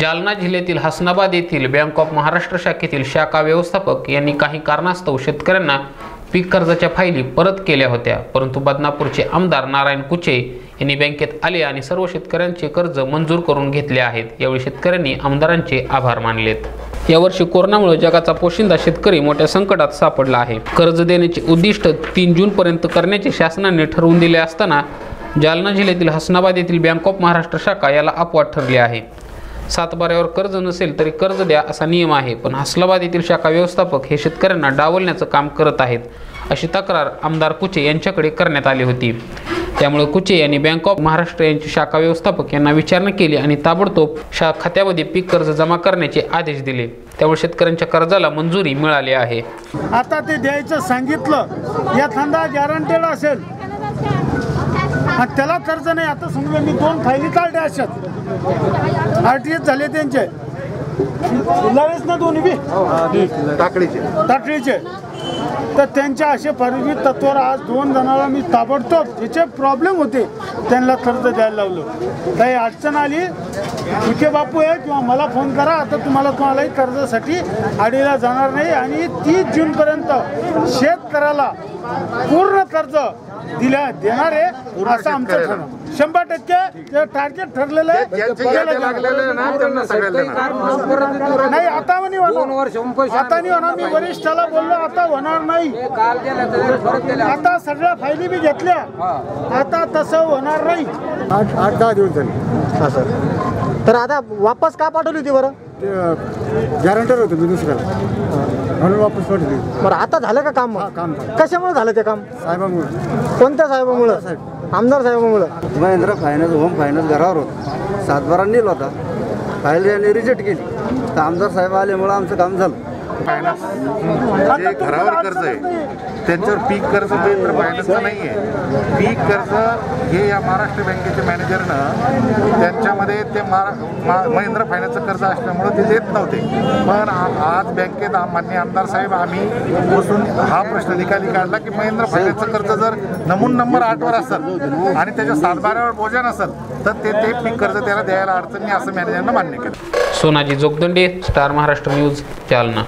जालना जिल्ह्यातील हसनाबाद येथील bank of Maharashtra शाखेतील शाखा व्यवस्थापक यांनी काही कारणास्तव शेतकऱ्यांना पीक कर्जाच्या फायली परत केल्या होत्या, परंतु बदनापूरचे आमदार नारायण कुचे यांनी बँकेत आले आणि सर्व शेतकऱ्यांचे कर्ज मंजूर करून घेतले आहेत। यावेळी शेतकऱ्यांनी आमदारांचे आभार मानलेत। यावर्षी कोरोनामुळे जगाचा पोशिंदा शेतकरी मोठ्या संकटात सापडला आहे। कर्ज देण्याचे उद्दिष्ट 3 जून पर्यंत करण्याचे शासनाने ठरवून दिले असताना जालना जिल्ह्यातील हसनाबाद येथील बँक ऑफ महाराष्ट्र शाखा याला अपवाद ठरली आहे। 7 बाऱ्यावर कर्ज नसेल तरी कर्ज द्या असा नियम आहे, पण हसनाबाद येथील शाखा व्यवस्थापक हे शेतकऱ्यांना डावलण्याचं काम करत आहेत अशी तक्रार आमदार कुचे यांच्याकडे करण्यात आली होती। त्यामुळे कुचे यांनी बँक ऑफ महाराष्ट्र यांचे शाखा व्यवस्थापक यांना विचारणा केली आणि ताबडतोब खात्यामध्ये पीक कर्ज जमा करण्याचे आदेश दिले। त्यामुळे शेतकऱ्यांच्या कर्जाला मंजुरी मिळाली आहे। आता ते द्यायचं सांगितलं, एखादा गॅरंटेड असेल त्याला कर्ज नाही। आता समजा मी 2 फायली काढल्या असत, आरटीएस झाले त्यांचे लावेस ना दोन्ही बी टाकळीचे, तर त्यांच्या असे परिवित तत्वावर आज 2 जणांना मी ताबडतोब ज्याचे प्रॉब्लेम होते त्यांना कर्ज द्यायला लावलं। काही अडचण आली विखे बापू आहे किंवा मला फोन करा, आता तुम्हाला कोणालाही कर्जासाठी आडीला जाणार नाही आणि 30 जूनपर्यंत शेतकऱ्याला पूर्ण कर्ज दिला देणार आहे असं आमचं ठरलं। 100% टार्गेट ठरलेलं आहे। नाही आता म्हणे आता नाही होणार, मी वरिष्ठाला बोललो आता होणार नाही, आता सगळ्या फायली मी घेतल्या, आता तसं होणार नाही। 8-10 दिवस झाले हा सर, तर आता वापस का पाठवली होती? बरं गॅरंटर होतं मी दुसऱ्याला म्हणून वापस पाठवली। बरं आता झालं का काम? काम कशामुळे झालं ते काम? साहेबांमुळे। कोणत्या साहेबांमुळे? साहेब आमदार साहेबांमुळे। महेंद्र फायनान्स होम फायनान्स घरावर होता, 7 बारा नेला होता, फाईल यांनी रिजेक्ट केली, तर आमदार साहेब आल्यामुळे आमचं काम झालं। जे घरावर कर्ज आहे त्यांच्यावर पीक कर्ज महेंद्र फायनान्सचं नाही आहे। पीक कर्ज हे या महाराष्ट्र बँकेच्या मॅनेजरनं त्यांच्यामध्ये ते महेंद्र फायनान्सचं कर्ज असल्यामुळं ते देत नव्हते, पण आज बँकेत मान्य आमदार साहेब आम्ही बसून हा प्रश्न निकाली काढला की महेंद्र फायनान्सचं कर्ज जर नमून नंबर 8वर असेल आणि त्याच्या 7 बाऱ्यावर बोजा नसेल तर ते पीक कर्ज त्याला द्यायला अडचण नाही असं मॅनेजरनं मान्य केलं। Sonaji Jogdande, star Maharashtra news, Jalna.